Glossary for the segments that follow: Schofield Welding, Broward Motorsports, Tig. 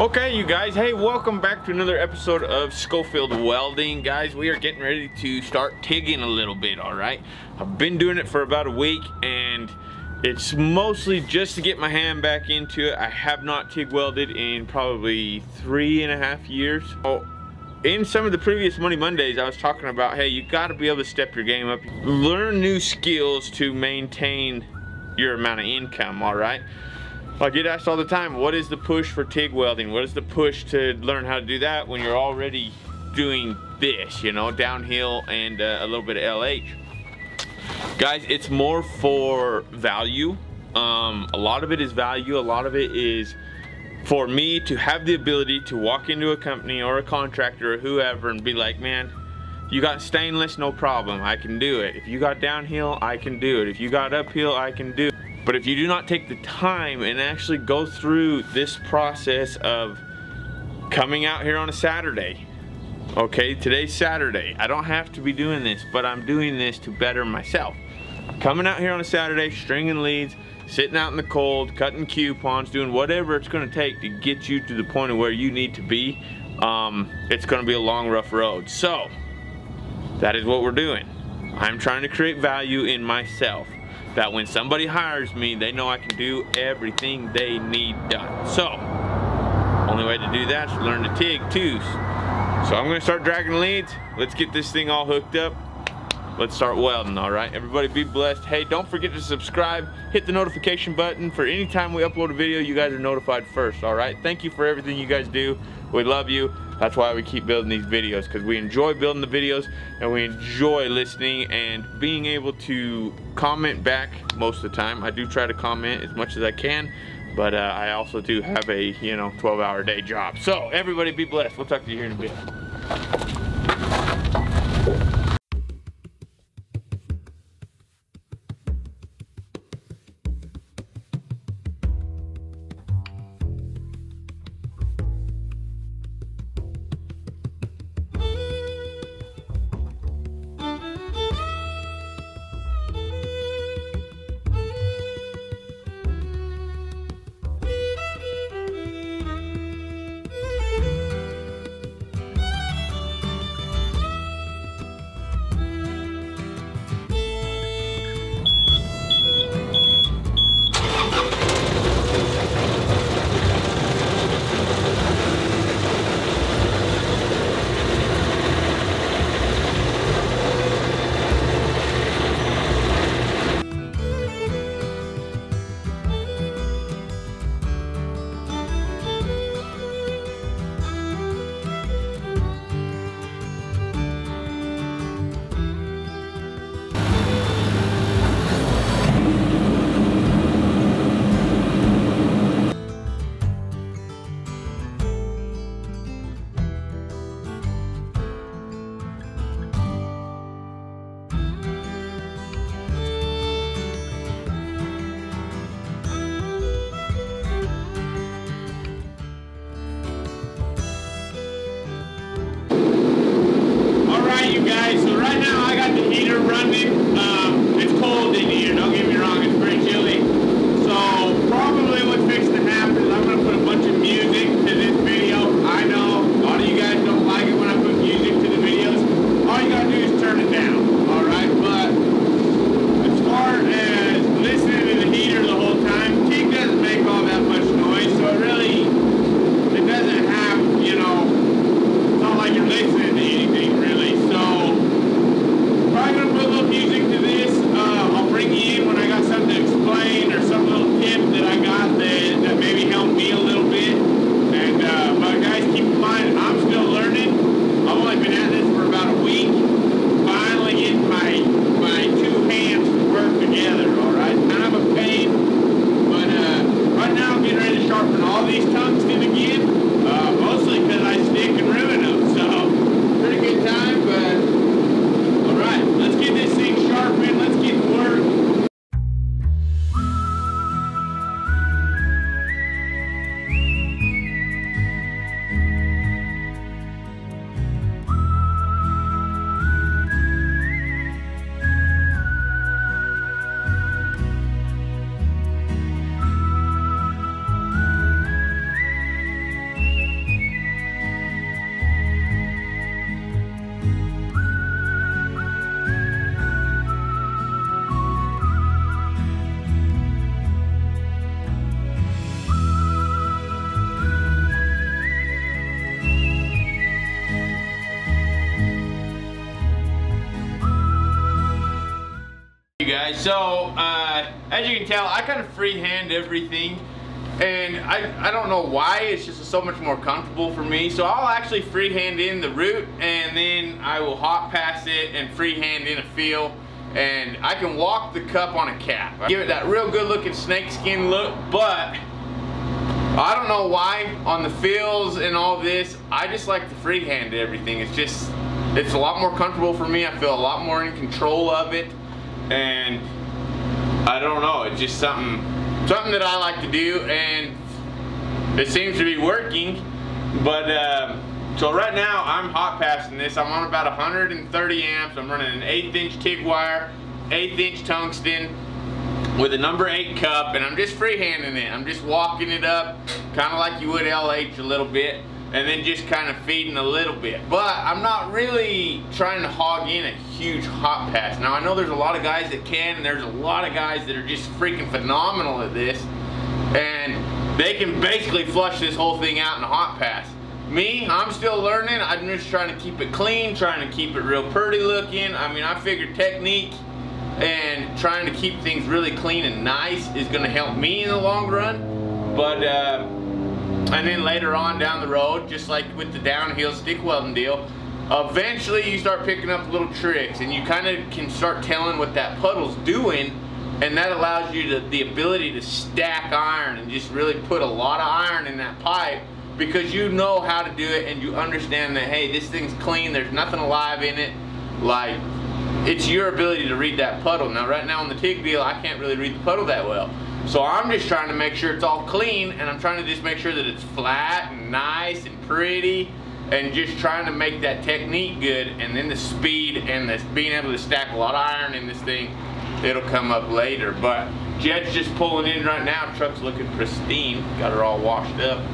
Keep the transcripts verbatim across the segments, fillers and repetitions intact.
Okay, you guys, hey, welcome back to another episode of Schofield Welding. Guys, we are getting ready to start tigging a little bit, all right? I've been doing it for about a week, and it's mostly just to get my hand back into it. I have not TIG welded in probably three and a half years. Oh, in some of the previous Money Mondays, I was talking about, hey, you gotta be able to step your game up. Learn new skills to maintain your amount of income, all right? I get asked all the time, what is the push for TIG welding? What is the push to learn how to do that when you're already doing this, you know, downhill and uh, a little bit of L H? Guys, it's more for value. Um, a lot of it is value. A lot of it is for me to have the ability to walk into a company or a contractor or whoever and be like, man, you got stainless, no problem. I can do it. If you got downhill, I can do it. If you got uphill, I can do it. But if you do not take the time and actually go through this process of coming out here on a Saturday, okay, today's Saturday, I don't have to be doing this, but I'm doing this to better myself. Coming out here on a Saturday, stringing leads, sitting out in the cold, cutting coupons, doing whatever it's going to take to get you to the point of where you need to be, um, it's going to be a long, rough road. So, that is what we're doing. I'm trying to create value in myself, that when somebody hires me, they know I can do everything they need done. So, only way to do that is to learn to TIG too. So I'm gonna start dragging leads. Let's get this thing all hooked up. Let's start welding, all right? Everybody be blessed. Hey, don't forget to subscribe. Hit the notification button for any time we upload a video, you guys are notified first, all right? Thank you for everything you guys do. We love you. That's why we keep building these videos, because we enjoy building the videos and we enjoy listening and being able to comment back most of the time. I do try to comment as much as I can, but uh, I also do have a, you know, twelve hour day job. So everybody be blessed. We'll talk to you here in a bit. guys. So uh, as you can tell, I kind of freehand everything, and I, I don't know why, it's just so much more comfortable for me. So I'll actually freehand in the root, and then I will hop past it and freehand in a feel, and I can walk the cup on a cap. I give it that real good looking snakeskin look, but I don't know why on the feels and all this, I just like to freehand everything. It's just, it's a lot more comfortable for me. I feel a lot more in control of it, and I don't know, it's just something something that I like to do, and it seems to be working. But uh, so right now I'm hot passing this. I'm on about one hundred thirty amps. I'm running an eighth inch Tig wire, eighth inch tungsten with a number eight cup, and I'm just freehanding it. I'm just walking it up kind of like you would L H a little bit, and then just kind of feeding a little bit. But I'm not really trying to hog in a huge hot pass. Now I know there's a lot of guys that can, and there's a lot of guys that are just freaking phenomenal at this, and they can basically flush this whole thing out in a hot pass. Me, I'm still learning. I'm just trying to keep it clean, trying to keep it real pretty looking. I mean, I figure technique and trying to keep things really clean and nice is gonna help me in the long run. But uh, and then later on down the road, just like with the downhill stick welding deal, eventually you start picking up little tricks, and you kind of can start telling what that puddle's doing, and that allows you to, the ability to stack iron and just really put a lot of iron in that pipe, because you know how to do it, and you understand that, hey, this thing's clean, there's nothing alive in it. Like, it's your ability to read that puddle. Now right now on the Tig deal, I can't really read the puddle that well. So I'm just trying to make sure it's all clean, and I'm trying to just make sure that it's flat and nice and pretty, and just trying to make that technique good, and then the speed and the being able to stack a lot of iron in this thing, it'll come up later. But Jed's just pulling in right now. Truck's looking pristine. Got her all washed up.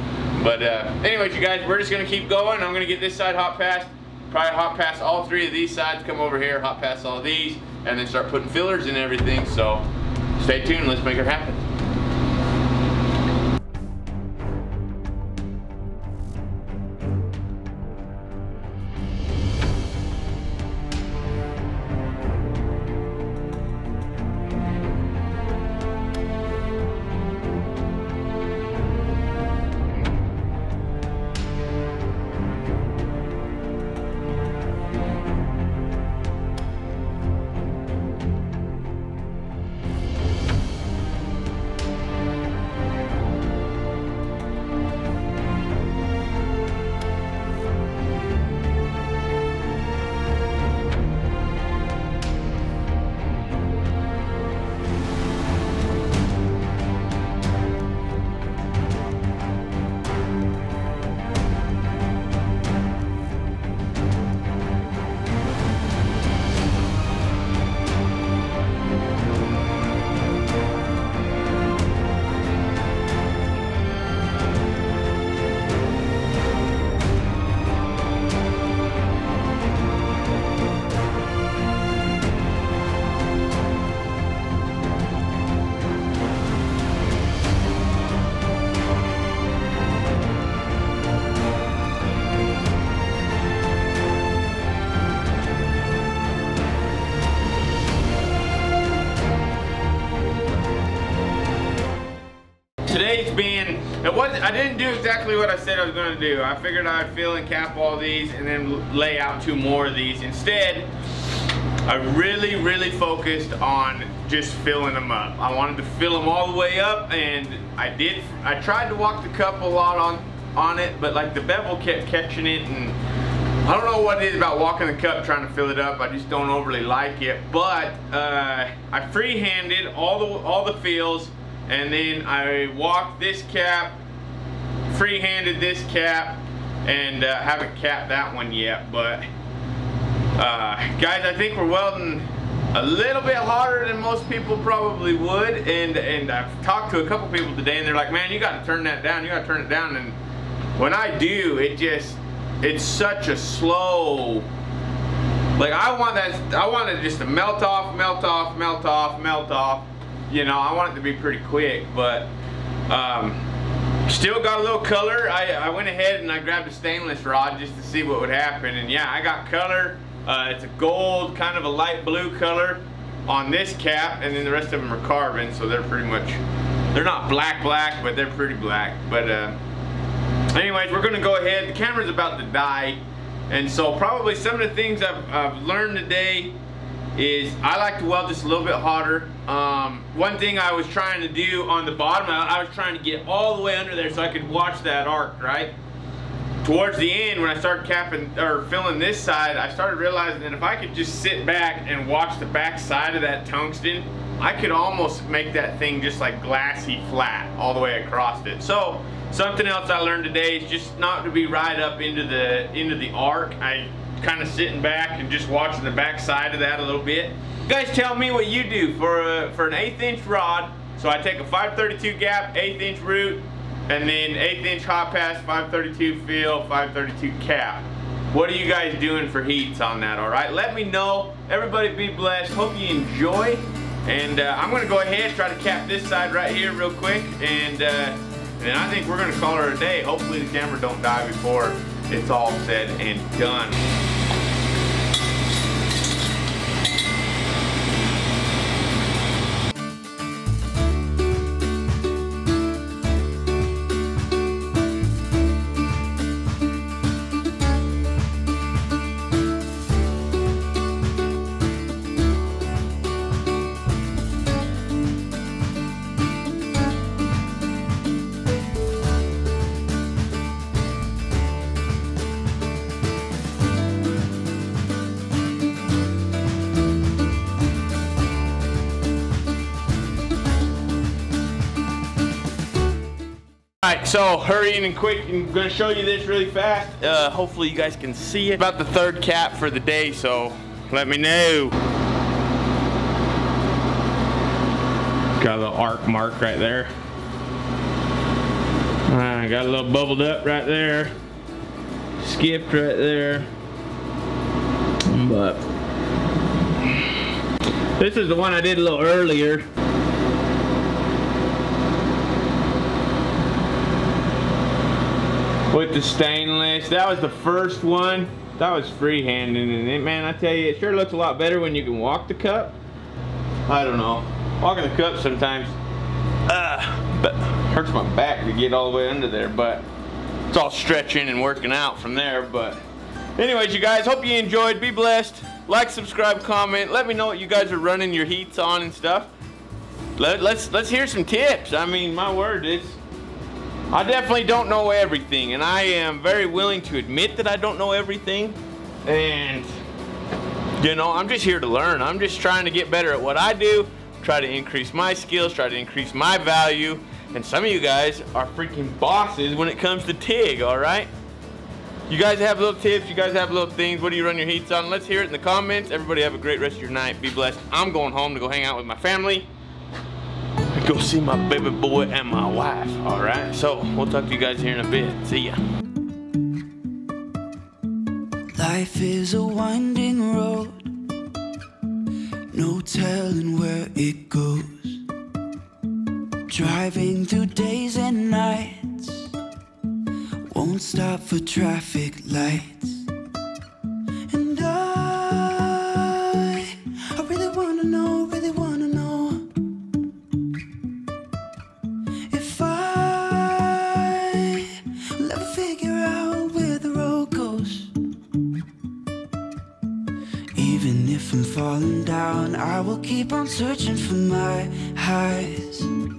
But uh, anyways, you guys, we're just going to keep going. I'm going to get this side hot passed. Probably hot pass all three of these sides, come over here, hot pass all these, and then start putting fillers in everything. So stay tuned, let's make it happen. Today's been, it wasn't, I didn't do exactly what I said I was going to do. I figured I'd fill and cap all these and then lay out two more of these. Instead, I really, really focused on just filling them up. I wanted to fill them all the way up, and I did, I tried to walk the cup a lot on, on it, but like the bevel kept catching it, and I don't know what it is about walking the cup trying to fill it up. I just don't overly like it. But uh, I freehanded all the, all the fills, and then I walked this cap, free-handed this cap, and uh, haven't capped that one yet. But uh, guys, I think we're welding a little bit harder than most people probably would, and and I've talked to a couple people today, and they're like, man, you got to turn that down, you got to turn it down. And when I do, it just, it's such a slow, like I want that, I want it just to melt off, melt off, melt off, melt off. You know, I want it to be pretty quick, but um, still got a little color. I, I went ahead and I grabbed a stainless rod just to see what would happen, and yeah, I got color. Uh, it's a gold, kind of a light blue color. on this cap, and then the rest of them are carbon, so they're pretty much, they're not black black, but they're pretty black. But uh, anyways, we're gonna go ahead, the camera's about to die, and so probably some of the things I've, I've learned today is I like to weld just a little bit hotter. Um, one thing I was trying to do on the bottom, I, I was trying to get all the way under there so I could watch that arc, right? Towards the end, when I started capping or filling this side, I started realizing that if I could just sit back and watch the back side of that tungsten, I could almost make that thing just like glassy flat all the way across it. So something else I learned today is just not to be right up into the into the arc. I kind of sitting back and just watching the back side of that a little bit. You guys tell me what you do for a, for an eighth inch rod. So I take a five thirty-two gap, eighth inch root, and then eighth inch hot pass, five thirty-two fill, five thirty-two cap. What are you guys doing for heats on that? All right, let me know. Everybody be blessed. Hope you enjoy. And uh, I'm gonna go ahead, try to cap this side right here real quick, and, uh, and I think we're gonna call her a day. Hopefully the camera don't die before it's all said and done. Alright, so hurrying and quick, I'm going to show you this really fast. Uh, hopefully you guys can see it. About the third cap for the day, so let me know. Got a little arc mark right there. I uh, got a little bubbled up right there. Skipped right there. But this is the one I did a little earlier. With the stainless, that was the first one. That was freehanding, and it, man, I tell you, it sure looks a lot better when you can walk the cup. I don't know, walking the cup sometimes, uh, but hurts my back to get all the way under there. But it's all stretching and working out from there. But anyways, you guys, hope you enjoyed. Be blessed. Like, subscribe, comment. Let me know what you guys are running your heats on and stuff. Let, let's let's hear some tips. I mean, my word, it's. I definitely don't know everything, and I am very willing to admit that I don't know everything, and you know, I'm just here to learn. I'm just trying to get better at what I do, try to increase my skills, try to increase my value, and some of you guys are freaking bosses when it comes to Tig, alright? You guys have little tips, you guys have little things, what do you run your heats on? Let's hear it in the comments. Everybody have a great rest of your night, be blessed. I'm going home to go hang out with my family. Go see my baby boy and my wife, all right? So we'll talk to you guys here in a bit. See ya. Life is a winding road, no telling where it goes. Driving through days and nights, won't stop for traffic lights. And I, I really wanna know, really wanna know. Falling down, I will keep on searching for my highs. You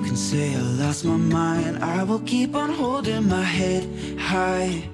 can say I lost my mind, I will keep on holding my head high.